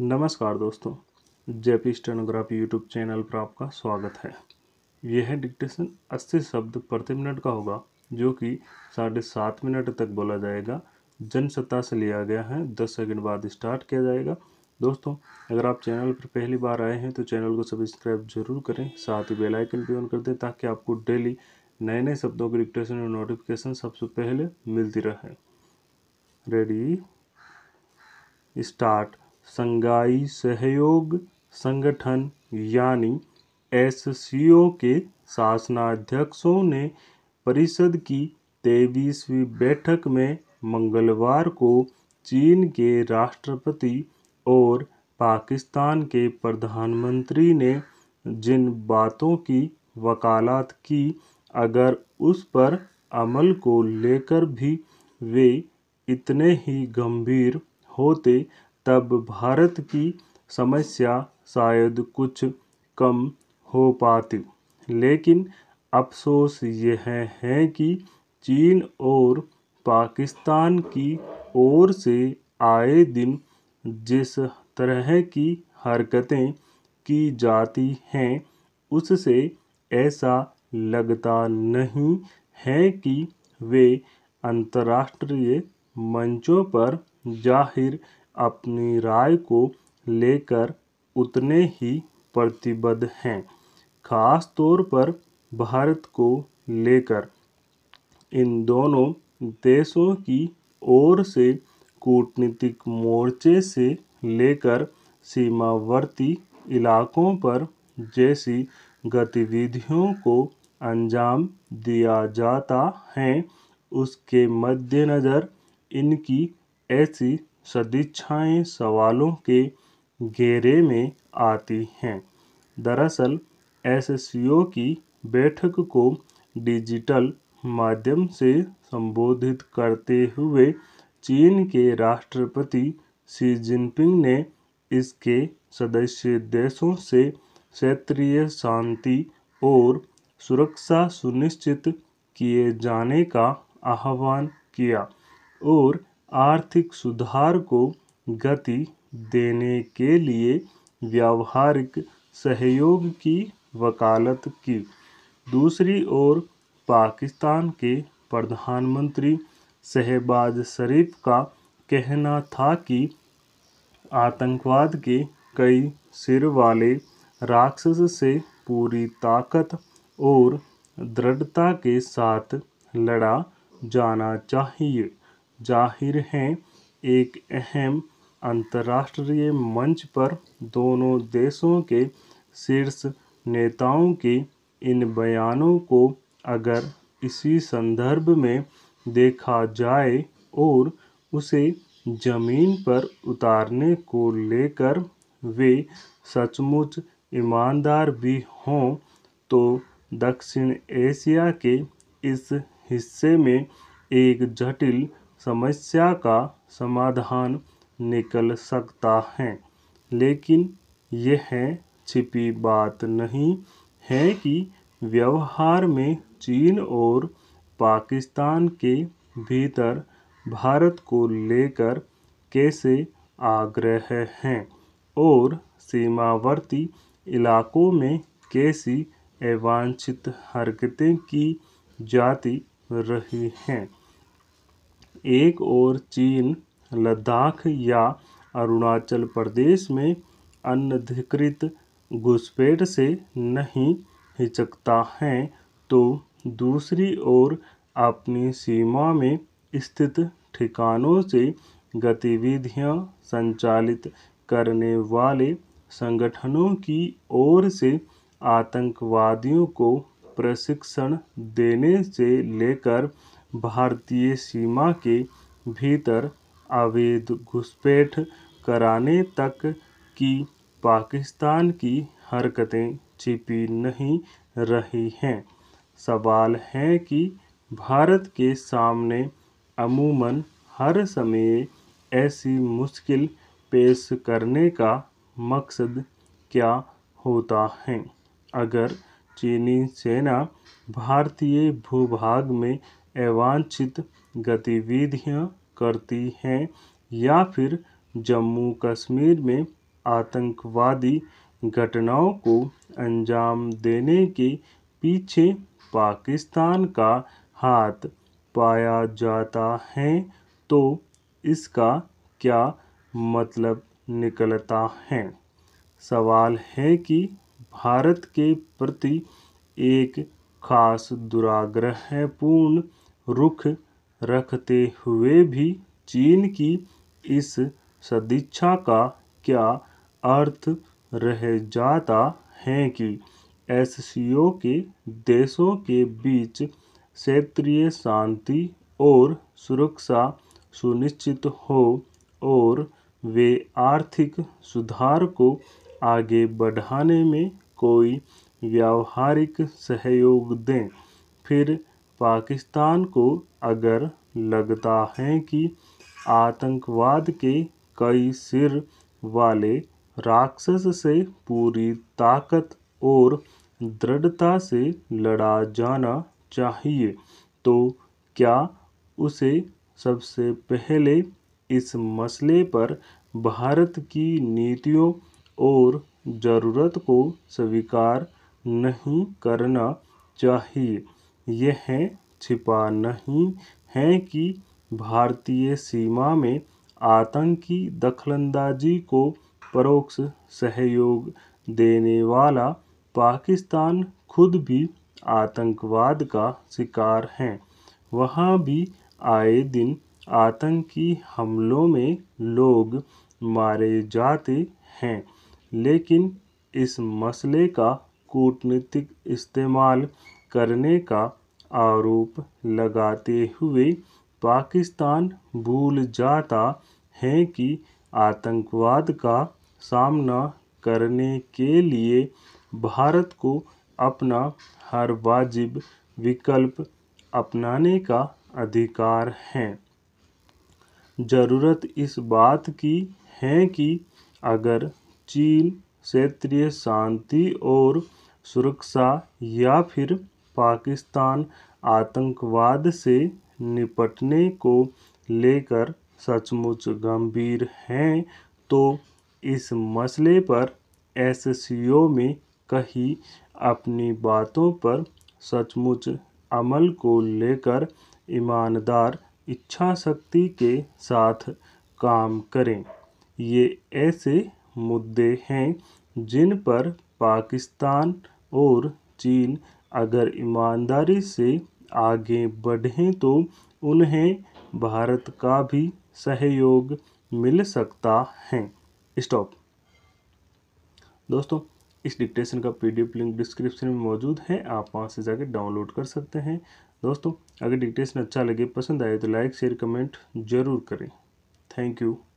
नमस्कार दोस्तों, JP stenography YouTube channel पर आपका स्वागत है। यह डिक्टेशन 80 शब्द प्रति मिनट का होगा, जो कि 7.5 मिनट तक बोला जाएगा। जनसत्ता से लिया गया है, 10 सेकंड बाद स्टार्ट किया जाएगा। दोस्तों, अगर आप चैनल पर पहली बार आए हैं तो चैनल को सब्सक्राइब जरूर करें, साथ ही बेल आइकन भी ऑन कर दें ताकि आपको डेली नए नए शब्दों की डिक्टेशन और नोटिफिकेशन सबसे पहले मिलती रहे। Ready start. शंघाई सहयोग संगठन यानी SCO के शासनाध्यक्षों ने परिषद की 23वीं बैठक में मंगलवार को चीन के राष्ट्रपति और पाकिस्तान के प्रधानमंत्री ने जिन बातों की वकालत की, अगर उस पर अमल को लेकर भी वे इतने ही गंभीर होते तब भारत की समस्या शायद कुछ कम हो पाती। लेकिन अफसोस यह है कि चीन और पाकिस्तान की ओर से आए दिन जिस तरह की हरकतें की जाती हैं उससे ऐसा लगता नहीं है कि वे अंतर्राष्ट्रीय मंचों पर जाहिर अपनी राय को लेकर उतने ही प्रतिबद्ध हैं, खास तौर पर भारत को लेकर। इन दोनों देशों की ओर से कूटनीतिक मोर्चे से लेकर सीमावर्ती इलाकों पर जैसी गतिविधियों को अंजाम दिया जाता है, उसके मद्देनज़र इनकी ऐसी सदिच्छाएँ सवालों के घेरे में आती हैं। दरअसल SCO की बैठक को डिजिटल माध्यम से संबोधित करते हुए चीन के राष्ट्रपति शी जिनपिंग ने इसके सदस्य देशों से क्षेत्रीय शांति और सुरक्षा सुनिश्चित किए जाने का आह्वान किया और आर्थिक सुधार को गति देने के लिए व्यावहारिक सहयोग की वकालत की। दूसरी ओर पाकिस्तान के प्रधानमंत्री शहबाज शरीफ का कहना था कि आतंकवाद के कई सिर वाले राक्षस से पूरी ताकत और दृढ़ता के साथ लड़ा जाना चाहिए। जाहिर है, एक अहम अंतर्राष्ट्रीय मंच पर दोनों देशों के शीर्ष नेताओं के इन बयानों को अगर इसी संदर्भ में देखा जाए और उसे ज़मीन पर उतारने को लेकर वे सचमुच ईमानदार भी हों तो दक्षिण एशिया के इस हिस्से में एक जटिल समस्या का समाधान निकल सकता है। लेकिन यह छिपी बात नहीं है कि व्यवहार में चीन और पाकिस्तान के भीतर भारत को लेकर कैसे आग्रह हैं और सीमावर्ती इलाकों में कैसी अवांछित हरकतें की जाती रही हैं। एक और चीन लद्दाख या अरुणाचल प्रदेश में अनधिकृत घुसपैठ से नहीं हिचकता है तो दूसरी ओर अपनी सीमा में स्थित ठिकानों से गतिविधियां संचालित करने वाले संगठनों की ओर से आतंकवादियों को प्रशिक्षण देने से लेकर भारतीय सीमा के भीतर अवैध घुसपैठ कराने तक की पाकिस्तान की हरकतें छिपी नहीं रही हैं। सवाल है कि भारत के सामने अमूमन हर समय ऐसी मुश्किल पेश करने का मकसद क्या होता है। अगर चीनी सेना भारतीय भूभाग में अवांछित गतिविधियां करती हैं या फिर जम्मू कश्मीर में आतंकवादी घटनाओं को अंजाम देने के पीछे पाकिस्तान का हाथ पाया जाता है तो इसका क्या मतलब निकलता है। सवाल है कि भारत के प्रति एक खास दुराग्रहपूर्ण रुख रखते हुए भी चीन की इस सदिच्छा का क्या अर्थ रह जाता है कि एससीओ के देशों के बीच क्षेत्रीय शांति और सुरक्षा सुनिश्चित हो और वे आर्थिक सुधार को आगे बढ़ाने में कोई व्यावहारिक सहयोग दें। फिर पाकिस्तान को अगर लगता है कि आतंकवाद के कई सिर वाले राक्षस से पूरी ताकत और दृढ़ता से लड़ा जाना चाहिए तो क्या उसे सबसे पहले इस मसले पर भारत की नीतियों और ज़रूरत को स्वीकार नहीं करना चाहिए। यह छिपा नहीं है कि भारतीय सीमा में आतंकी दखलंदाजी को परोक्ष सहयोग देने वाला पाकिस्तान खुद भी आतंकवाद का शिकार है। वहाँ भी आए दिन आतंकी हमलों में लोग मारे जाते हैं, लेकिन इस मसले का कूटनीतिक इस्तेमाल करने का आरोप लगाते हुए पाकिस्तान भूल जाता है कि आतंकवाद का सामना करने के लिए भारत को अपना हर वाजिब विकल्प अपनाने का अधिकार है। ज़रूरत इस बात की है कि अगर चीन क्षेत्रीय शांति और सुरक्षा या फिर पाकिस्तान आतंकवाद से निपटने को लेकर सचमुच गंभीर हैं तो इस मसले पर एससीओ में कहीं अपनी बातों पर सचमुच अमल को लेकर ईमानदार इच्छा शक्ति के साथ काम करें। ये ऐसे मुद्दे हैं जिन पर पाकिस्तान और चीन अगर ईमानदारी से आगे बढ़ें तो उन्हें भारत का भी सहयोग मिल सकता है। स्टॉप। दोस्तों, इस डिक्टेशन का पीडीएफ लिंक डिस्क्रिप्शन में मौजूद है, आप वहाँ से जाकर डाउनलोड कर सकते हैं। दोस्तों, अगर डिक्टेशन अच्छा लगे, पसंद आए तो लाइक शेयर कमेंट जरूर करें। Thank you.